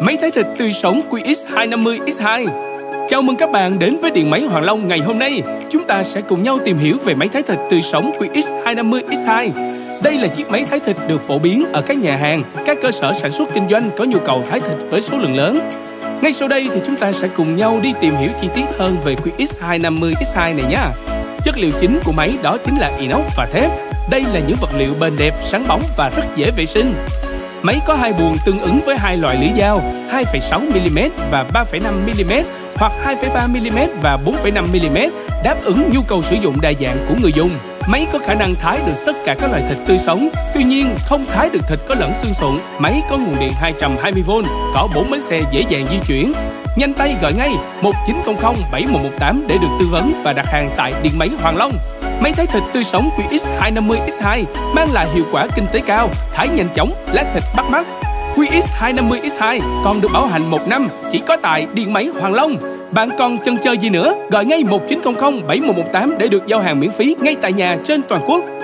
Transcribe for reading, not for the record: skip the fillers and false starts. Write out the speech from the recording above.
Máy thái thịt tươi sống QX250X2. Chào mừng các bạn đến với Điện Máy Hoàng Long ngày hôm nay. Chúng ta sẽ cùng nhau tìm hiểu về máy thái thịt tươi sống QX250X2. Đây là chiếc máy thái thịt được phổ biến ở các nhà hàng, các cơ sở sản xuất kinh doanh có nhu cầu thái thịt với số lượng lớn. Ngay sau đây thì chúng ta sẽ cùng nhau đi tìm hiểu chi tiết hơn về QX250X2 này nhé. Chất liệu chính của máy đó chính là inox và thép. Đây là những vật liệu bền đẹp, sáng bóng và rất dễ vệ sinh. Máy có hai buồng tương ứng với hai loại lưỡi dao 2,6mm và 3,5mm hoặc 2,3mm và 4,5mm, đáp ứng nhu cầu sử dụng đa dạng của người dùng. Máy có khả năng thái được tất cả các loại thịt tươi sống, tuy nhiên không thái được thịt có lẫn xương sụn. Máy có nguồn điện 220V, có 4 bánh xe dễ dàng di chuyển. Nhanh tay gọi ngay 1900 7118 để được tư vấn và đặt hàng tại Điện Máy Hoàng Long. Máy thái thịt tươi sống QX250X2 mang lại hiệu quả kinh tế cao, thái nhanh chóng, lát thịt bắt mắt. QX250X2 còn được bảo hành 1 năm, chỉ có tại Điện Máy Hoàng Long. Bạn còn chần chờ gì nữa? Gọi ngay 1900 7118 để được giao hàng miễn phí ngay tại nhà trên toàn quốc.